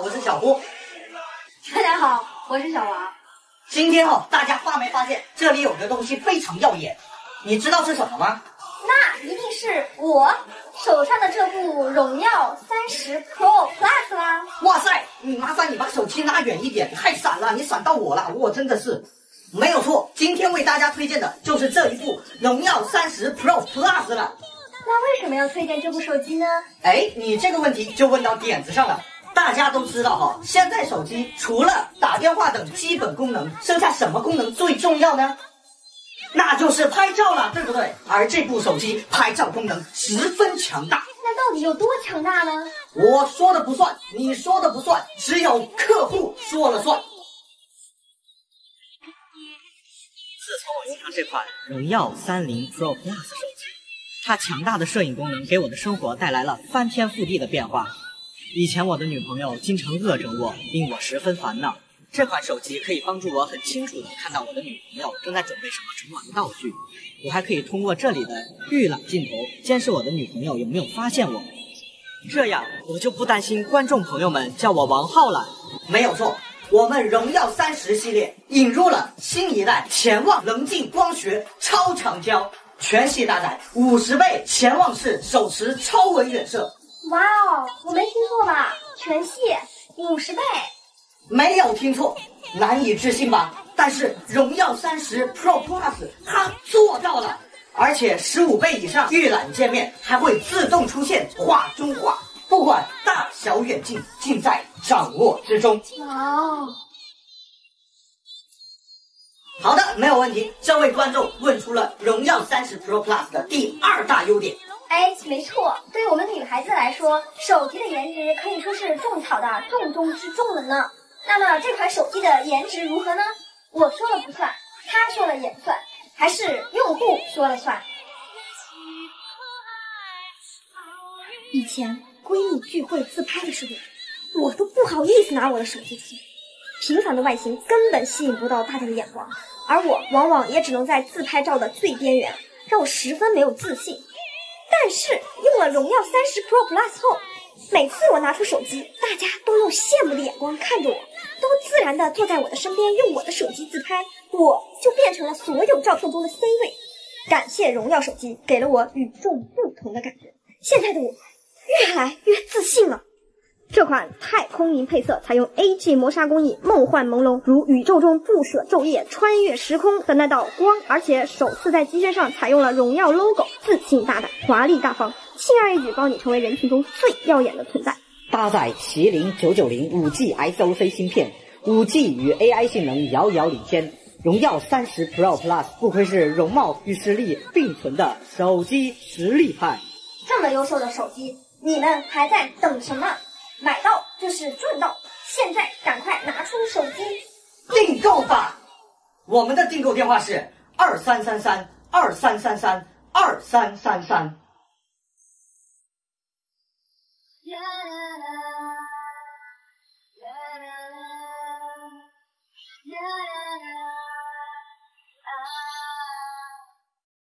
好，我是小胡。大家好，我是小王。今天大家发没发现这里有个东西非常耀眼？你知道是什么吗？那一定是我手上的这部荣耀30 Pro Plus 啦！哇塞，你麻烦你把手机拉远一点，太闪了，你闪到我了，我真的是。 没有错，今天为大家推荐的就是这一部荣耀30 Pro Plus 了。那为什么要推荐这部手机呢？哎，你这个问题就问到点子上了。大家都知道现在手机除了打电话等基本功能，剩下什么功能最重要呢？那就是拍照了，对不对？而这部手机拍照功能十分强大。那到底有多强大呢？我说的不算，你说的不算，只有客户说了算。 自从我进了这款荣耀30 Pro Plus 手机，它强大的摄影功能给我的生活带来了翻天覆地的变化。以前我的女朋友经常恶整我，令我十分烦恼。这款手机可以帮助我很清楚地看到我的女朋友正在准备什么成玩的道具。我还可以通过这里的预览镜头监视我的女朋友有没有发现我，这样我就不担心观众朋友们叫我王浩了。没有错。 我们荣耀30系列引入了新一代潜望棱镜光学超长焦，全系搭载50倍潜望式手持超微远摄。哇哦，我没听错吧？全系50倍？没有听错，难以置信吧？但是荣耀30 Pro Plus 它做到了，而且15倍以上预览界面还会自动出现画中画。 不管大小远近，尽在掌握之中。哦，好的，没有问题。这位观众问出了荣耀30 Pro Plus 的第2大优点。哎，没错，对于我们女孩子来说，手机的颜值可以说是种草的重中之重了呢。那么这款手机的颜值如何呢？我说了不算，他说了也不算，还是用户说了算。以前。 闺蜜聚会自拍的时候，我都不好意思拿我的手机出去。平凡的外形根本吸引不到大家的眼光，而我往往也只能在自拍照的最边缘，让我十分没有自信。但是用了荣耀30 Pro Plus 后，每次我拿出手机，大家都用羡慕的眼光看着我，都自然地坐在我的身边，用我的手机自拍，我就变成了所有照片中的 C 位。感谢荣耀手机给了我与众不同的感觉。现在的我。 越来越自信了。这款太空银配色采用 AG 磨砂工艺，梦幻朦胧，如宇宙中不舍昼夜、穿越时空的那道光。而且首次在机身上采用了荣耀 logo， 自信大胆，华丽大方，轻而易举帮你成为人群中最耀眼的存在。搭载麒麟990 5G SoC 芯片 ，5G 与 AI 性能遥遥领先。荣耀30 Pro Plus 不愧是容貌与实力并存的手机实力派。这么优秀的手机。 你们还在等什么？买到就是赚到！现在赶快拿出手机订购吧！我们的订购电话是233323332333。